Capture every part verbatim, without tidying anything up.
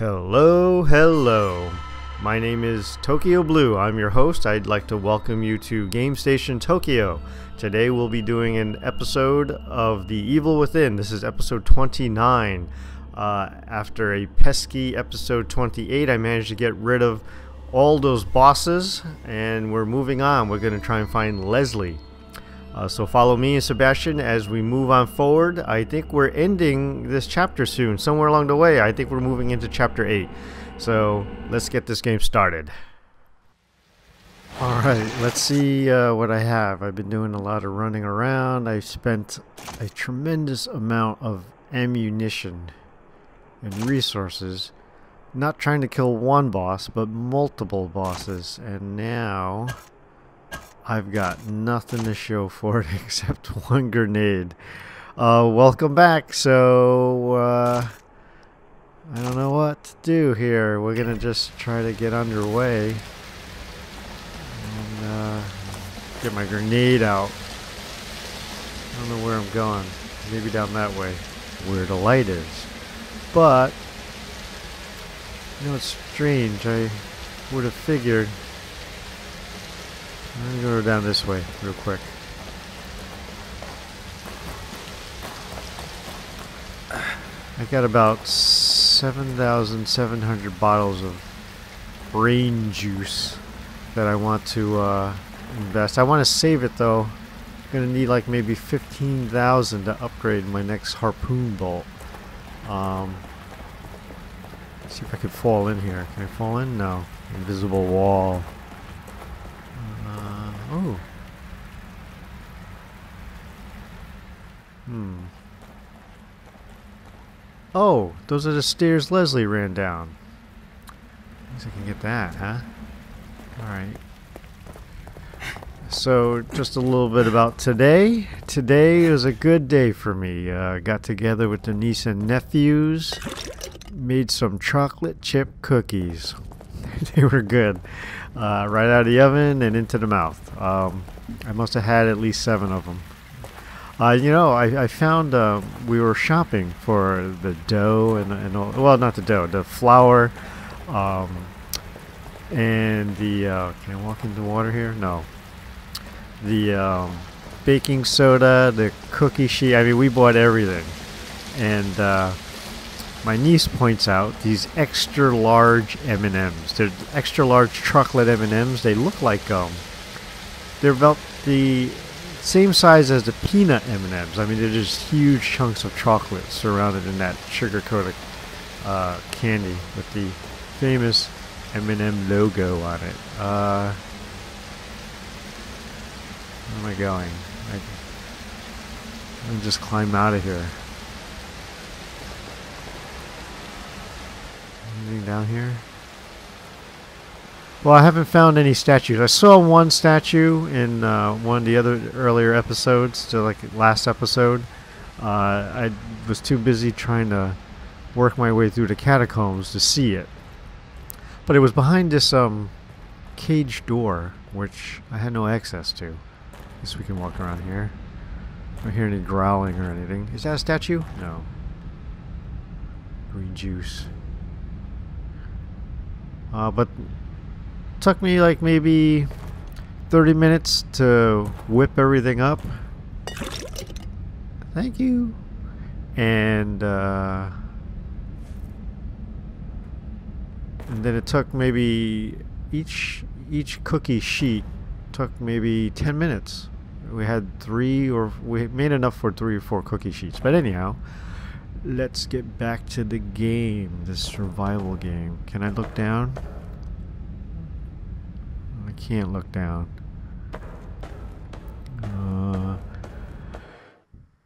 Hello, hello. My name is Tokyo Blue. I'm your host. I'd like to welcome you to Game Station Tokyo. Today we'll be doing an episode of The Evil Within. This is episode twenty-nine. Uh, after a pesky episode twenty-eight, I managed to get rid of all those bosses, and we're moving on. We're going to try and find Leslie. Uh, so follow me and Sebastian as we move on forward. I think we're ending this chapter soon. Somewhere along the way, I think we're moving into chapter eight. So let's get this game started. Alright, let's see uh, what I have. I've been doing a lot of running around. I've spent a tremendous amount of ammunition and resources. Not trying to kill one boss, but multiple bosses. And now I've got nothing to show for it except one grenade. Uh, welcome back. So, uh, I don't know what to do here. We're going to just try to get underway. And, uh, get my grenade out. I don't know where I'm going. Maybe down that way, where the light is. But, you know, it's strange. I would have figured. I'm gonna go down this way real quick. I got about seven thousand seven hundred bottles of brain juice that I want to uh, invest. I want to save it though. I'm gonna need like maybe fifteen thousand to upgrade my next harpoon bolt. Um, let's see if I can fall in here. Can I fall in? No. Invisible wall. Oh. Hmm. Oh, those are the stairs Leslie ran down. I guess I can get that, huh? Alright. So, just a little bit about today. Today was a good day for me. Uh, got together with the niece and nephews. Made some chocolate chip cookies. They were good. Uh, right out of the oven and into the mouth. Um, I must have had at least seven of them. Uh, you know, I, I found uh, we were shopping for the dough and, and all, well, not the dough, the flour, um, and the. Uh, can I walk into water here? No. The um, baking soda, the cookie sheet. I mean, we bought everything, and. Uh, My niece points out these extra large M and M's. They're extra large chocolate M and M's. They look like um, they're about the same size as the peanut M and M's. I mean, they're just huge chunks of chocolate surrounded in that sugar-coated uh, candy with the famous M and M logo on it. Uh, where am I going? I, I'll just climb out of here. Anything down here? Well, I haven't found any statues. I saw one statue in uh, one of the other earlier episodes, to like last episode. Uh, I was too busy trying to work my way through the catacombs to see it. But it was behind this um, cage door, which I had no access to. I guess we can walk around here. I don't hear any growling or anything. Is that a statue? No. Green juice. Uh, but it took me like maybe thirty minutes to whip everything up. Thank you. And, uh, and then it took maybe each each cookie sheet took maybe ten minutes. We had three or we made enough for three or four cookie sheets. But anyhow. Let's get back to the game, the survival game. Can I look down? I can't look down. Uh,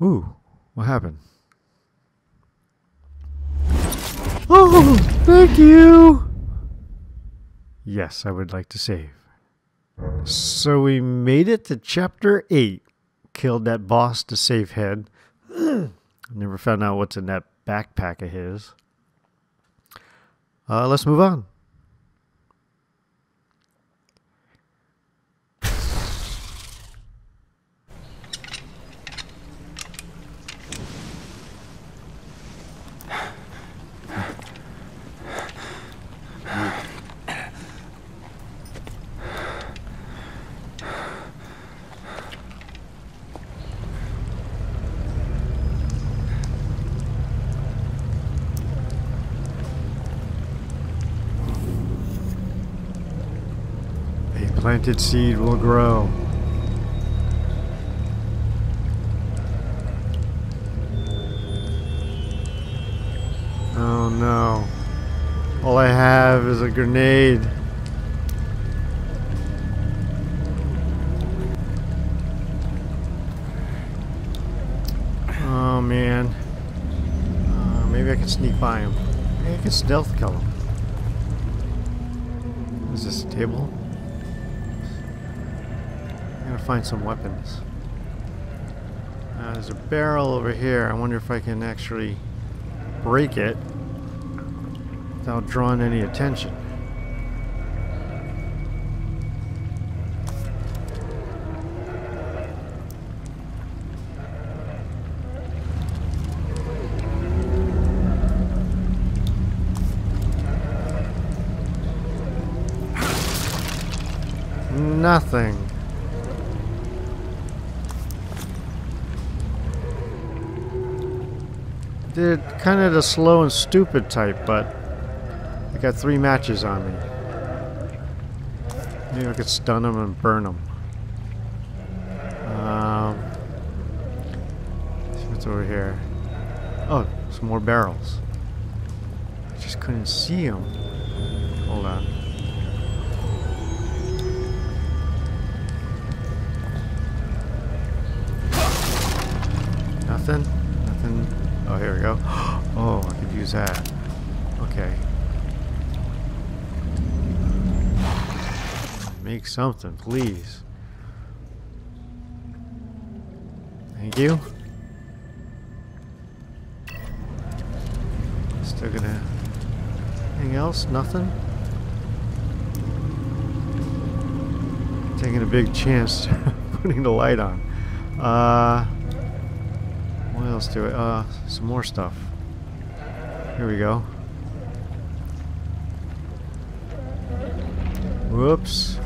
ooh, what happened? Oh, thank you! Yes, I would like to save. So we made it to chapter eight. Killed that boss to save head. Never found out what's in that backpack of his. Uh, let's move on. planted seed will grow. Oh no. All I have is a grenade. Oh man. Uh, maybe I can sneak by him. Maybe I can stealth kill him. Is this a table? I gotta find some weapons. Uh, there's a barrel over here. I wonder if I can actually break it without drawing any attention. Nothing. They're kind of the slow and stupid type, but I got three matches on me. Maybe I could stun them and burn them. Um, let's see what's over here. Oh, some more barrels. I just couldn't see them. Hold on. Nothing? Nothing? Oh, here we go. Oh, I could use that. Okay. Make something, please. Thank you. Still gonna... Anything else? Nothing? Taking a big chance putting the light on. Uh... What else do it? Uh, some more stuff. Here we go. Whoops.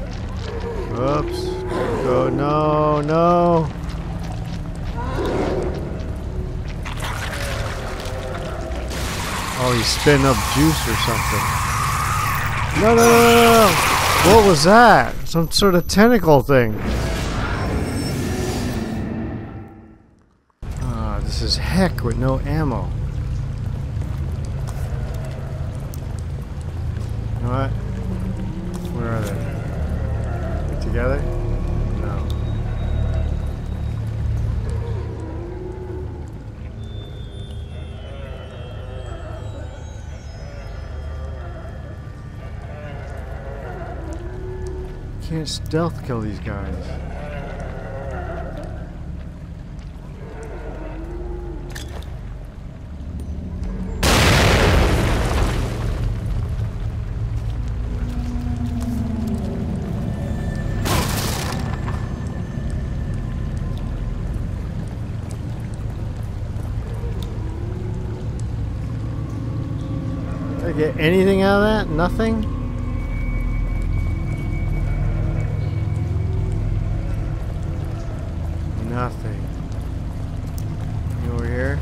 Whoops. Go. No, no. Oh, he's spitting up juice or something. No, no, no, no. What was that? Some sort of tentacle thing. This is heck with no ammo. You know what? Where are they? Are they together? No. Can't stealth kill these guys. Get anything out of that? Nothing? Nothing. You over here?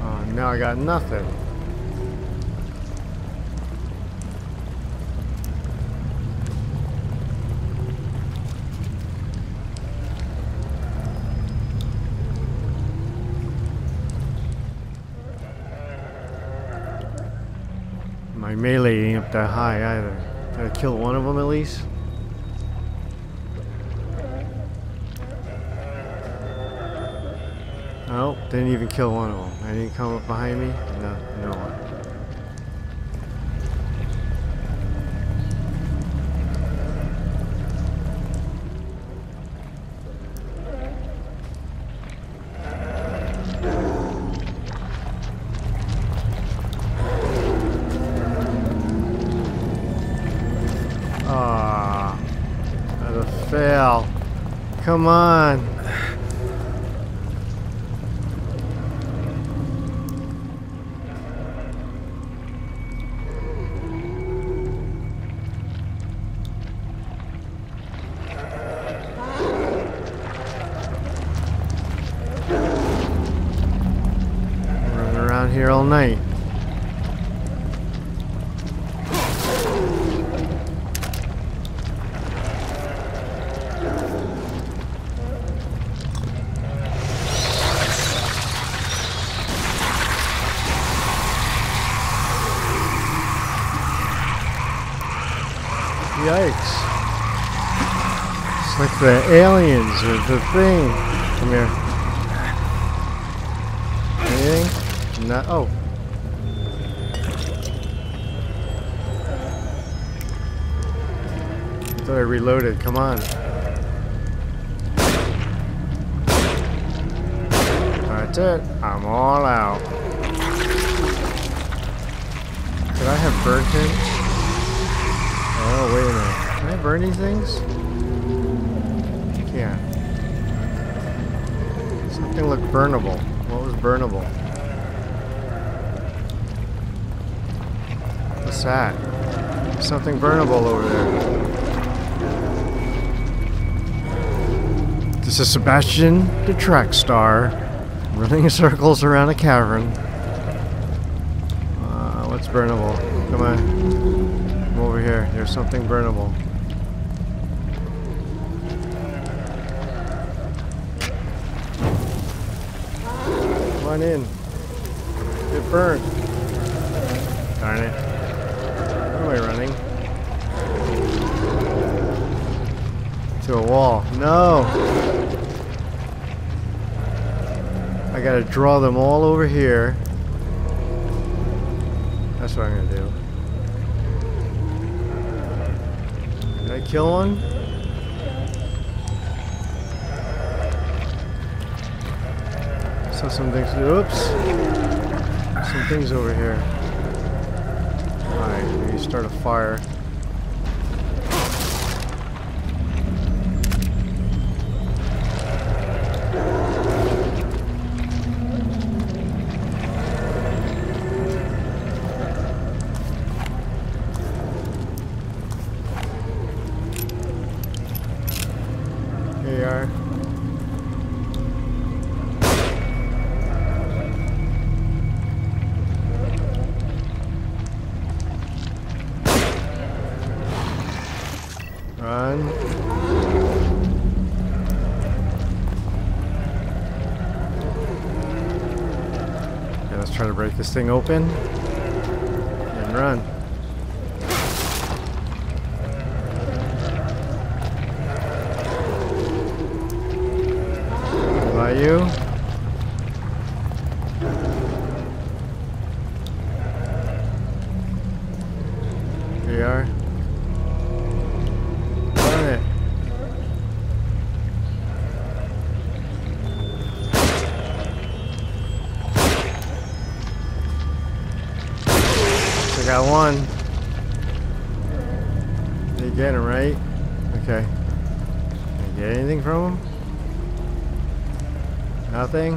Oh, now I got nothing. My melee ain't up that high either. Gotta kill one of them at least. Nope, didn't even kill one of them. I didn't come up behind me. No, no fail. Come on. Run here all night. Yikes. It's like the aliens or the thing. Come here. Anything? Not. Oh. I thought I reloaded. Come on. That's it. I'm all out. Did I have bird pins? Oh, wait a minute. Can I burn these things? I can't. Something looked burnable. What was burnable? What's that? There's something burnable over there. This is Sebastian, the track star, running in circles around a cavern. Uh, what's burnable? Come on. Over here, there's something burnable. Come on in. Get burned. Darn it. Where am I running? To a wall. No! I gotta draw them all over here. That's what I'm gonna do. Did I kill one? So some things. Oops. Some things over here. Alright, maybe start a fire. Try to break this thing open and run. By you. Here you are. Burn it. Got one. Did you get him, right? Okay. Did you get anything from him? Nothing?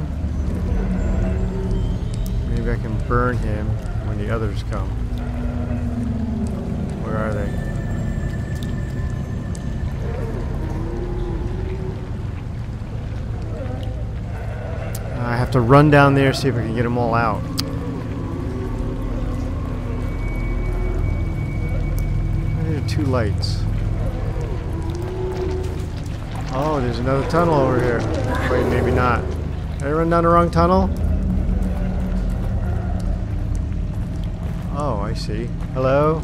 Maybe I can burn him when the others come. Where are they? I have to run down there, see if I can get them all out. Two lights. Oh, there's another tunnel over here. Wait, maybe not. Did I run down the wrong tunnel? Oh, I see. Hello?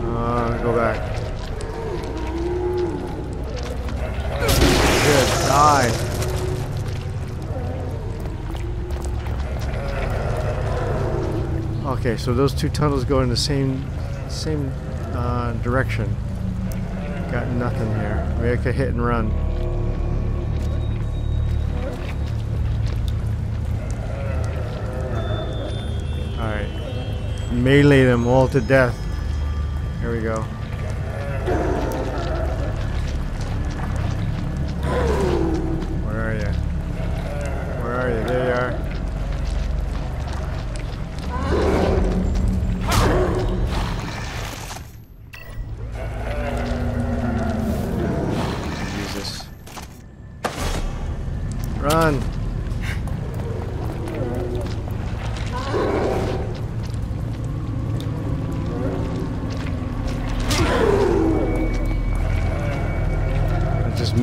Uh, go back. Good. Die. Okay, so those two tunnels go in the same same uh, direction. Got nothing here. Maybe I could hit and run. Alright. Melee them all to death. Here we go. Where are you? Where are you? There you are. Run!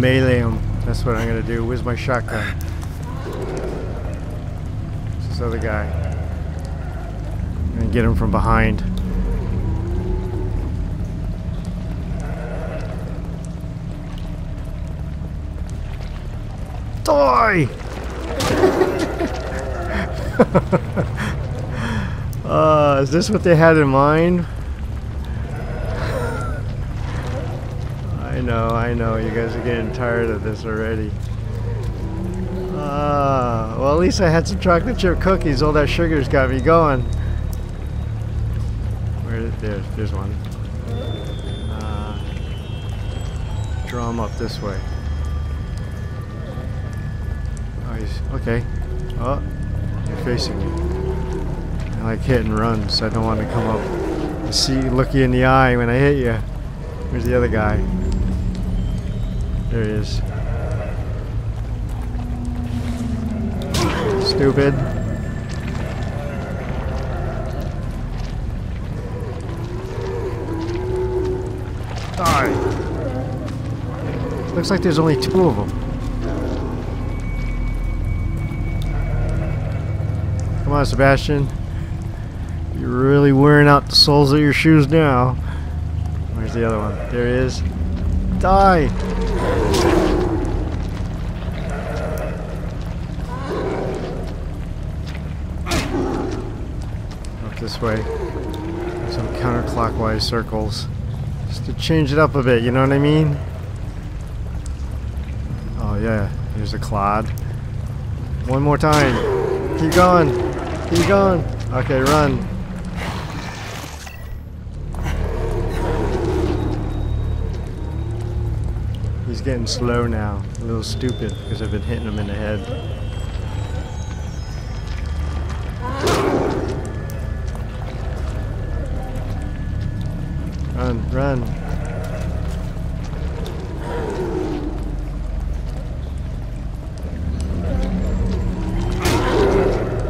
melee him. That's what I'm gonna do. Where's my shotgun? It's this other guy. I'm gonna get him from behind. Die! uh, is this what they had in mind? I know, I know, you guys are getting tired of this already. Uh, well, at least I had some chocolate chip cookies. All that sugar's got me going. Where did, there's, there's one. Uh, draw them up this way. Oh, he's, okay. Oh, you're facing me. I like hit and run, so I don't want to come up and see, look you in the eye when I hit you. Where's the other guy? There he is. Stupid. Die. Looks like there's only two of them. Come on, Sebastian. You're really wearing out the soles of your shoes now. Where's the other one? There he is. Die. This way, some counterclockwise circles, just to change it up a bit, you know what I mean? Oh yeah, here's a clod. One more time. Keep going, keep going. Okay, run. He's getting slow now, a little stupid because I've been hitting him in the head. Run, run.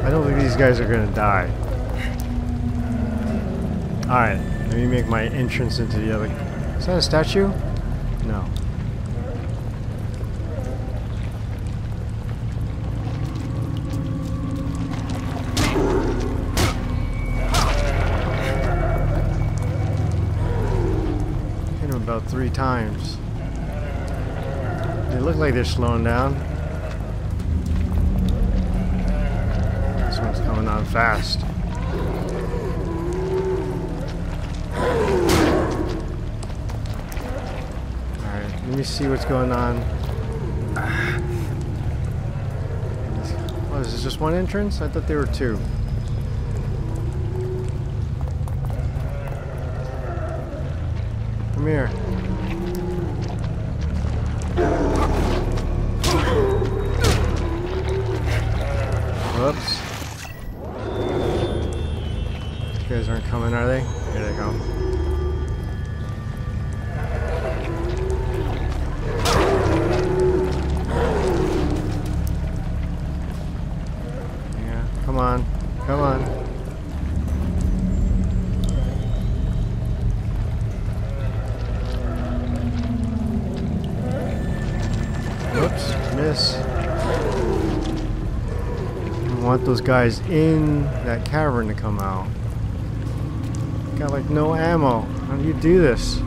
I don't think these guys are gonna die. Alright, let me make my entrance into the other... Is that a statue? No. About three times. They look like they're slowing down. This one's coming on fast. Alright, let me see what's going on. Oh, is this just one entrance? I thought there were two. Come here. Whoops. These guys aren't coming, are they? Here they come. Yeah, come on. Come on. Want those guys in that cavern to come out. Got like no ammo. How do you do this?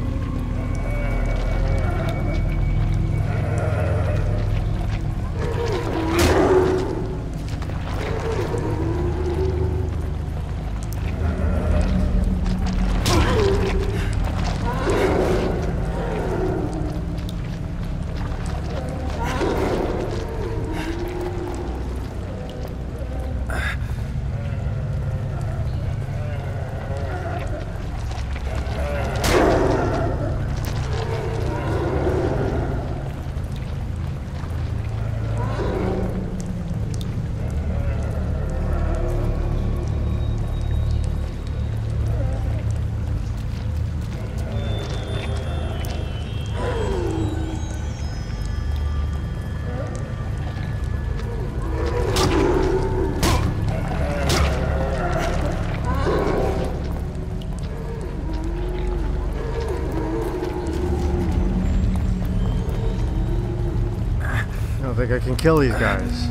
like I can kill these guys.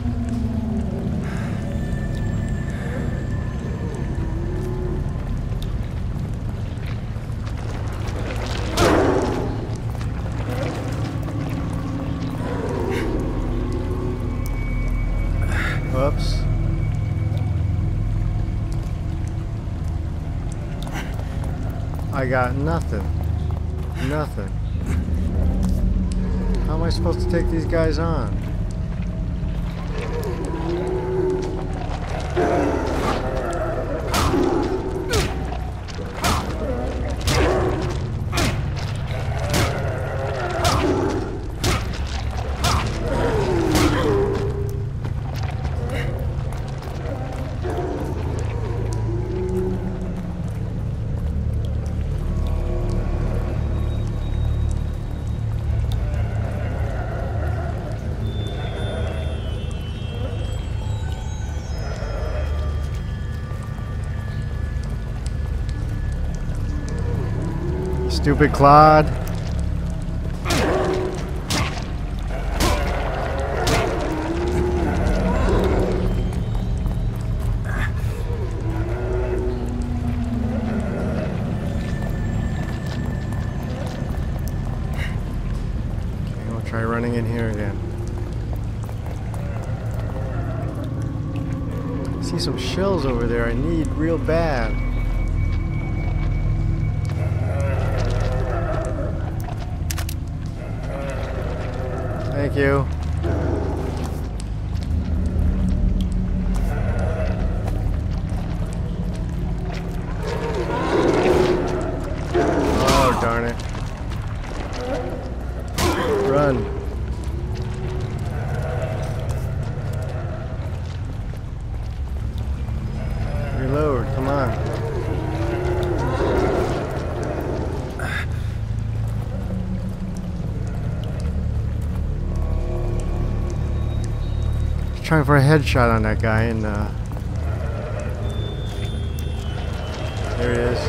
I got nothing. Nothing. How am I supposed to take these guys on? Stupid Claude. Trying for a headshot on that guy, and uh, there he is.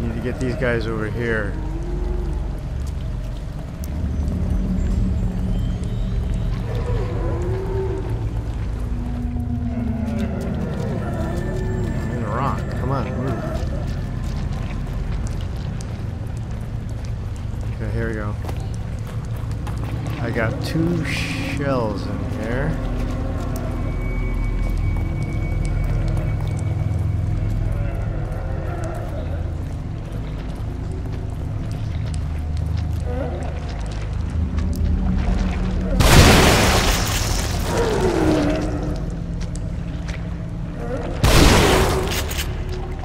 Need to get these guys over here. Two shells in here.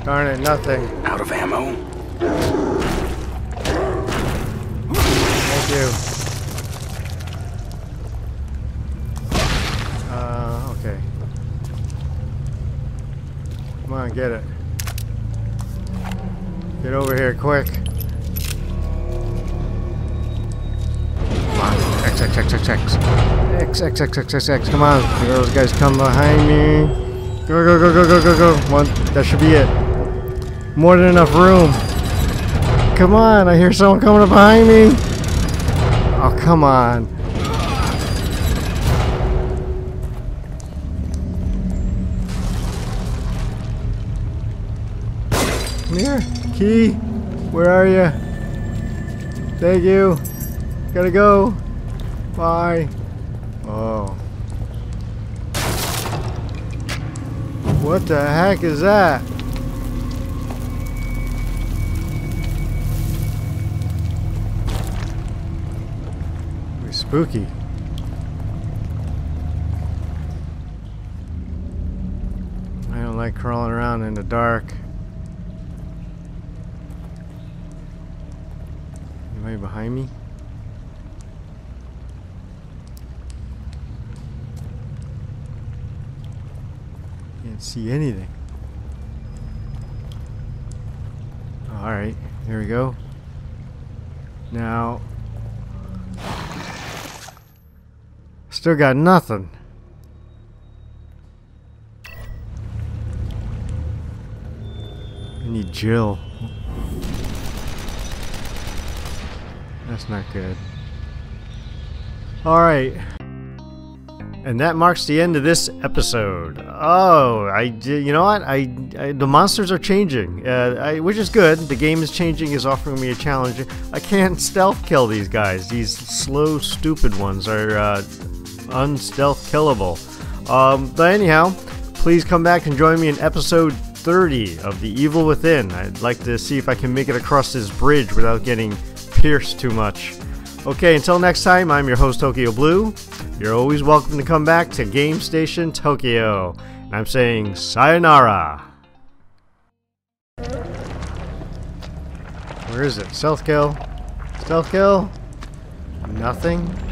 Darn it, nothing. Out of ammo. Thank you. Get it. Get over here quick. Come on. X, X, X, X, X. X, X, X, X, X, X. Come on. Those guys come behind me. Go, go, go, go, go, go, go. One. That should be it. More than enough room. Come on. I hear someone coming up behind me. Oh, come on. Here, Key, where are you? Thank you. Gotta go. Bye. Oh. What the heck is that? We're spooky. I don't like crawling around in the dark. Behind me. Can't see anything. All right, here we go. Now, still got nothing. need Jill. That's not good. Alright. And that marks the end of this episode. Oh, I you know what? I, I the monsters are changing, uh, I, which is good. The game is changing, is offering me a challenge. I can't stealth kill these guys. These slow, stupid ones are uh, unstealth killable. Um, but anyhow, please come back and join me in episode thirty of The Evil Within. I'd like to see if I can make it across this bridge without getting pierced too much. Okay, until next time, I'm your host, Tokyo Blue. You're always welcome to come back to Game Station Tokyo. And I'm saying sayonara. Where is it? Stealth kill? Stealth kill? Nothing?